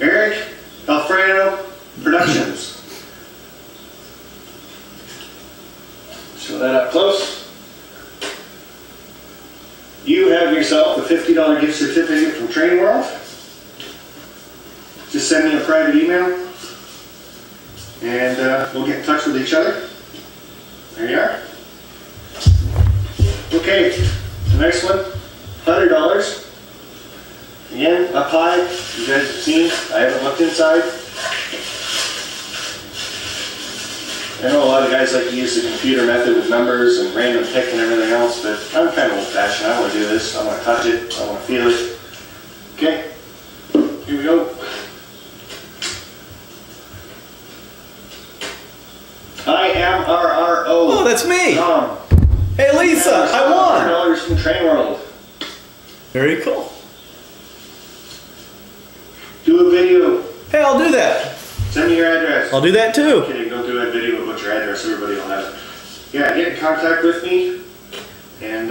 Eric Alfredo Productions. Show that up close. You have yourself a $50 gift certificate from Train World. Just send me a private email and we'll get in touch with each other. There you are. Okay, the next one, $100. Again, up high, you guys have seen, I haven't looked inside. I know a lot of guys like to use the computer method with numbers and random pick and everything else, but I'm kind of old fashioned. I want to do this, I want to touch it, I want to feel it. Okay, here we go. I-M-R-R-O. Oh, that's me! Hey Lisa, I won! $100 from Train World. Very cool. Do a video. Hey, I'll do that. Send me your address. I'll do that too. Okay, go do a video about your address. Everybody will have it. Yeah, get in contact with me, and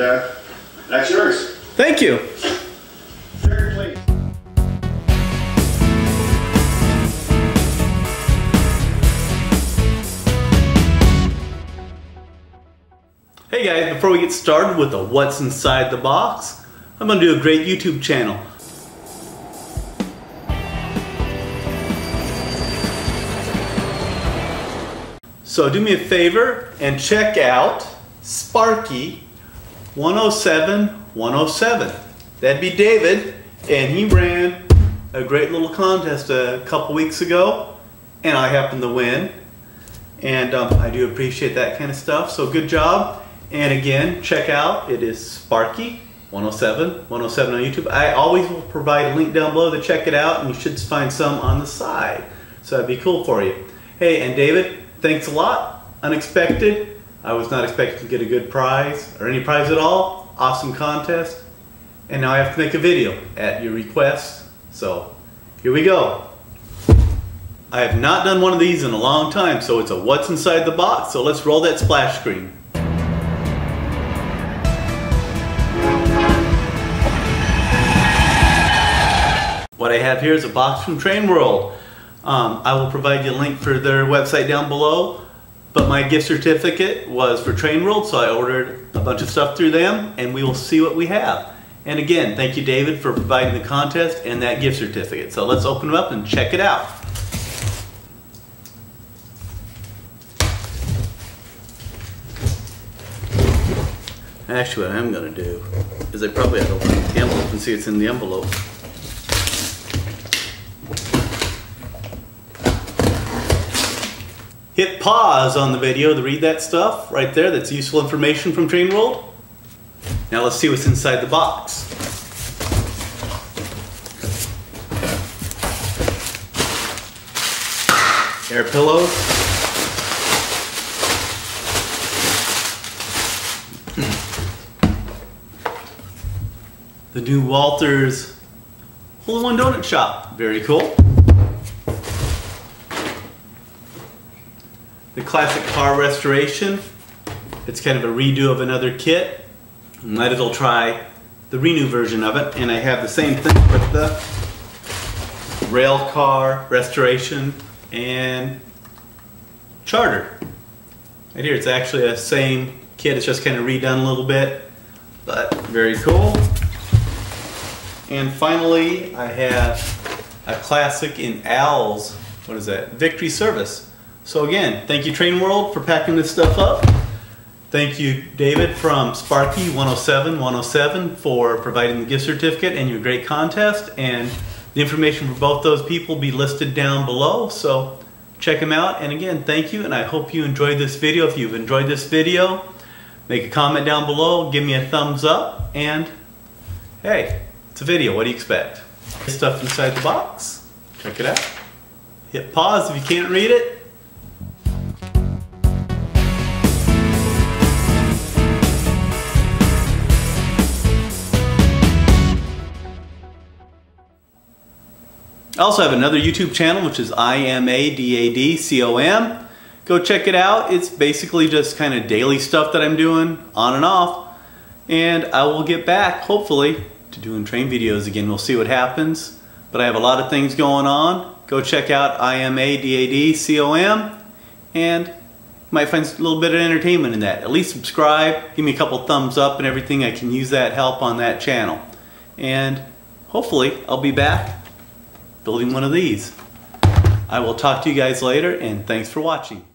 that's yours. Thank you. Hey guys, before we get started with the What's Inside the Box, I'm going to do a great YouTube channel. So do me a favor and check out Sparky107107. That'd be David, and he ran a great little contest a couple weeks ago, and I happened to win. And I do appreciate that kind of stuff, so good job. And again, check out, it is Sparky107107 on YouTube. I always will provide a link down below to check it out, and you should find some on the side. So that'd be cool for you. Hey, and David, thanks a lot. Unexpected. I was not expecting to get a good prize, or any prize at all. Awesome contest. And now I have to make a video at your request. So, here we go. I have not done one of these in a long time, so it's a What's Inside the Box. So let's roll that splash screen. What I have here is a box from Train World. I will provide you a link for their website down below, but my gift certificate was for Train World, so I ordered a bunch of stuff through them, and we will see what we have. And again, thank you David for providing the contest and that gift certificate. So let's open them up and check it out. Actually, what I'm going to do is I probably have to open the envelope and see what's in the envelope. Hit pause on the video to read that stuff right there. That's useful information from Train World. Now let's see what's inside the box. Air pillows. The new Walters Hole in One Donut Shop. Very cool. The classic car restoration. It's kind of a redo of another kit. And let it'll try the Renew version of it. And I have the same thing with the rail car restoration and charter. Right here, it's actually the same kit. It's just kind of redone a little bit, but very cool. And finally, I have a classic in Owls. What is that? Victory Service. So again, thank you Train World for packing this stuff up. Thank you David from Sparky107107 for providing the gift certificate and your great contest. And the information for both those people will be listed down below. So check them out. And again, thank you. And I hope you enjoyed this video. If you've enjoyed this video, make a comment down below. Give me a thumbs up. And hey, it's a video. What do you expect? Stuff inside the box. Check it out. Hit pause if you can't read it. I also have another YouTube channel, which is I-M-A-D-A-D-C-O-M. Go check it out. It's basically just kind of daily stuff that I'm doing on and off. And I will get back, hopefully, to doing train videos again. We'll see what happens. But I have a lot of things going on. Go check out I-M-A-D-A-D-C-O-M, and you might find a little bit of entertainment in that. At least subscribe, give me a couple thumbs up and everything. I can use that help on that channel. And hopefully I'll be back building one of these. I will talk to you guys later, and thanks for watching.